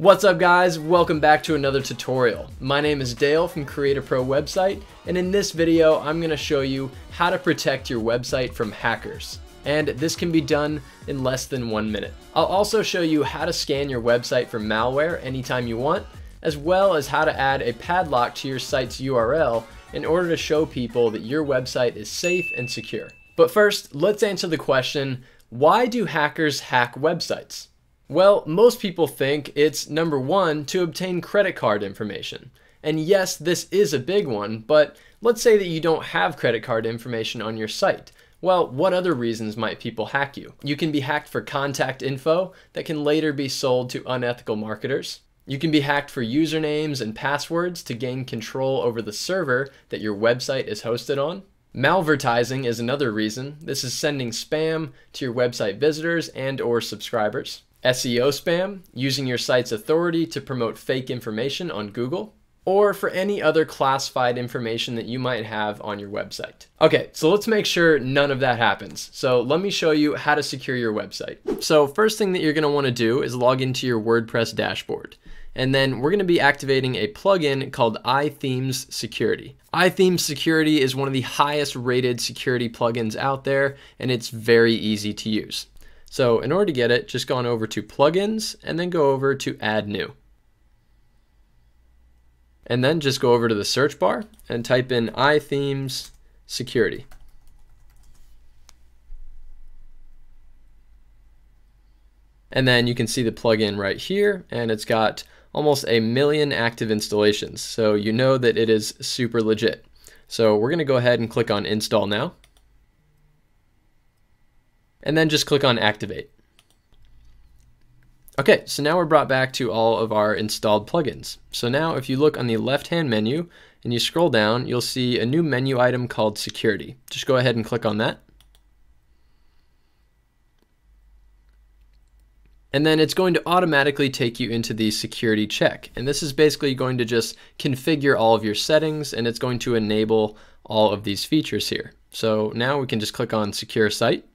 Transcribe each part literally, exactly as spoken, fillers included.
What's up guys, welcome back to another tutorial. My name is Dale from Creator Pro Website, and in this video I'm going to show you how to protect your website from hackers. And this can be done in less than one minute. I'll also show you how to scan your website for malware anytime you want, as well as how to add a padlock to your site's U R L in order to show people that your website is safe and secure. But first, let's answer the question, why do hackers hack websites? Well, most people think it's number one, to obtain credit card information. And yes, this is a big one, but let's say that you don't have credit card information on your site. Well, what other reasons might people hack you? You can be hacked for contact info that can later be sold to unethical marketers. You can be hacked for usernames and passwords to gain control over the server that your website is hosted on. Malvertising is another reason. This is sending spam to your website visitors and or subscribers. S E O spam, using your site's authority to promote fake information on Google, or for any other classified information that you might have on your website. Okay, so let's make sure none of that happens. So let me show you how to secure your website. So first thing that you're gonna wanna do is log into your WordPress dashboard. And then we're gonna be activating a plugin called iThemes Security. iThemes Security is one of the highest rated security plugins out there, and it's very easy to use. So in order to get it, just go on over to plugins and then go over to add new. And then just go over to the search bar and type in iThemes Security. And then you can see the plugin right here, and it's got almost a million active installations. So you know that it is super legit. So we're gonna go ahead and click on install now. And then just click on activate. Okay, so now we're brought back to all of our installed plugins. So now if you look on the left-hand menu and you scroll down, you'll see a new menu item called security. Just go ahead and click on that. And then it's going to automatically take you into the security check. And this is basically going to just configure all of your settings, and it's going to enable all of these features here. So now we can just click on secure site.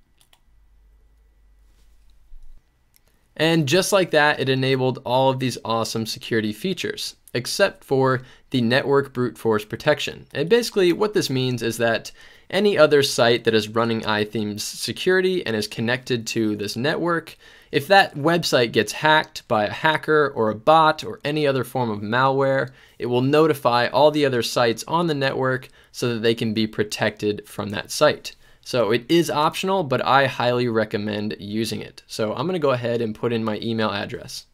And just like that, it enabled all of these awesome security features, except for the network brute force protection. And basically what this means is that any other site that is running iThemes Security and is connected to this network, if that website gets hacked by a hacker or a bot or any other form of malware, it will notify all the other sites on the network so that they can be protected from that site. So it is optional, but I highly recommend using it. So I'm gonna go ahead and put in my email address.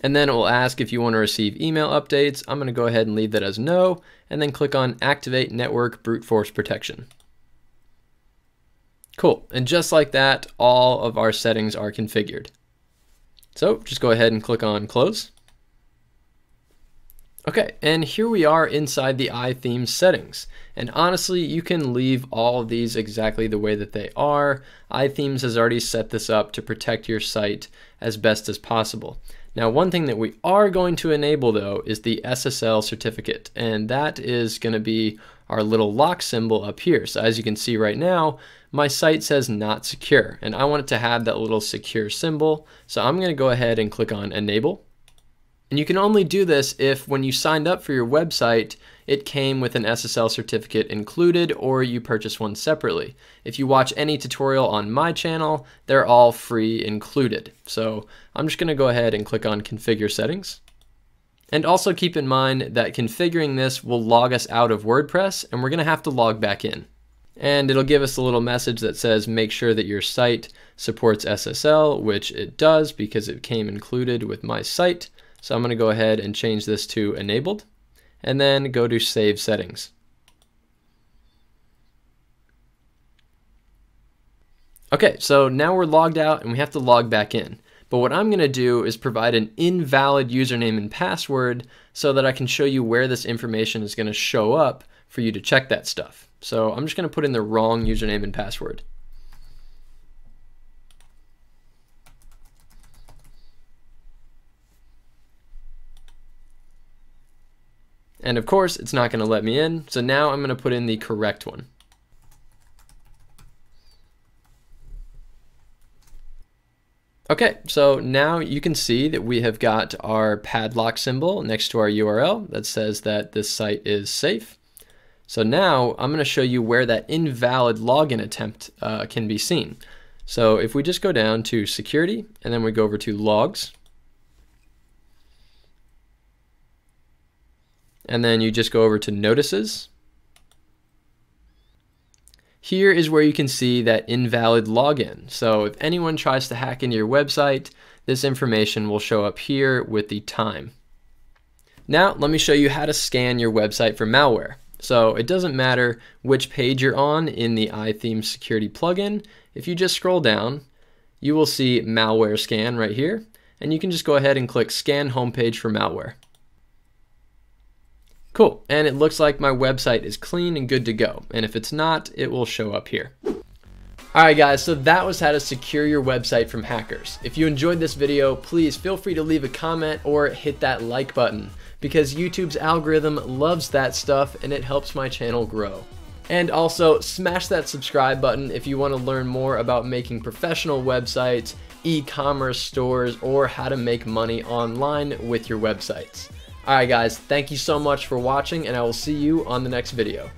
And then it will ask if you wanna receive email updates. I'm gonna go ahead and leave that as no, and then click on Activate Network Brute Force Protection. Cool, and just like that, all of our settings are configured. So just go ahead and click on Close. Okay, and here we are inside the iThemes settings. And honestly, you can leave all of these exactly the way that they are. iThemes has already set this up to protect your site as best as possible. Now, one thing that we are going to enable though is the S S L certificate, and that is gonna be our little lock symbol up here. So as you can see right now, my site says not secure, and I want it to have that little secure symbol. So I'm gonna go ahead and click on enable. And you can only do this if when you signed up for your website, it came with an S S L certificate included, or you purchase one separately. If you watch any tutorial on my channel, they're all free included. So I'm just gonna go ahead and click on configure settings. And also keep in mind that configuring this will log us out of WordPress, and we're gonna have to log back in. And it'll give us a little message that says, make sure that your site supports S S L, which it does because it came included with my site. So I'm gonna go ahead and change this to enabled, and then go to save settings. Okay, so now we're logged out and we have to log back in. But what I'm gonna do is provide an invalid username and password so that I can show you where this information is gonna show up for you to check that stuff. So I'm just gonna put in the wrong username and password. And of course, it's not gonna let me in. So now I'm gonna put in the correct one. Okay, so now you can see that we have got our padlock symbol next to our U R L that says that this site is safe. So now I'm going to show you where that invalid login attempt uh, can be seen. So if we just go down to security and then we go over to logs, and then you just go over to notices. Here is where you can see that invalid login. So if anyone tries to hack into your website, this information will show up here with the time. Now let me show you how to scan your website for malware. So it doesn't matter which page you're on in the iThemes Security plugin. If you just scroll down, you will see malware scan right here, and you can just go ahead and click scan homepage for malware. Cool, and it looks like my website is clean and good to go. And if it's not, it will show up here. All right guys, so that was how to secure your website from hackers. If you enjoyed this video, please feel free to leave a comment or hit that like button, because YouTube's algorithm loves that stuff and it helps my channel grow. And also smash that subscribe button if you want to learn more about making professional websites, e-commerce stores, or how to make money online with your websites. Alright guys, thank you so much for watching, and I will see you on the next video.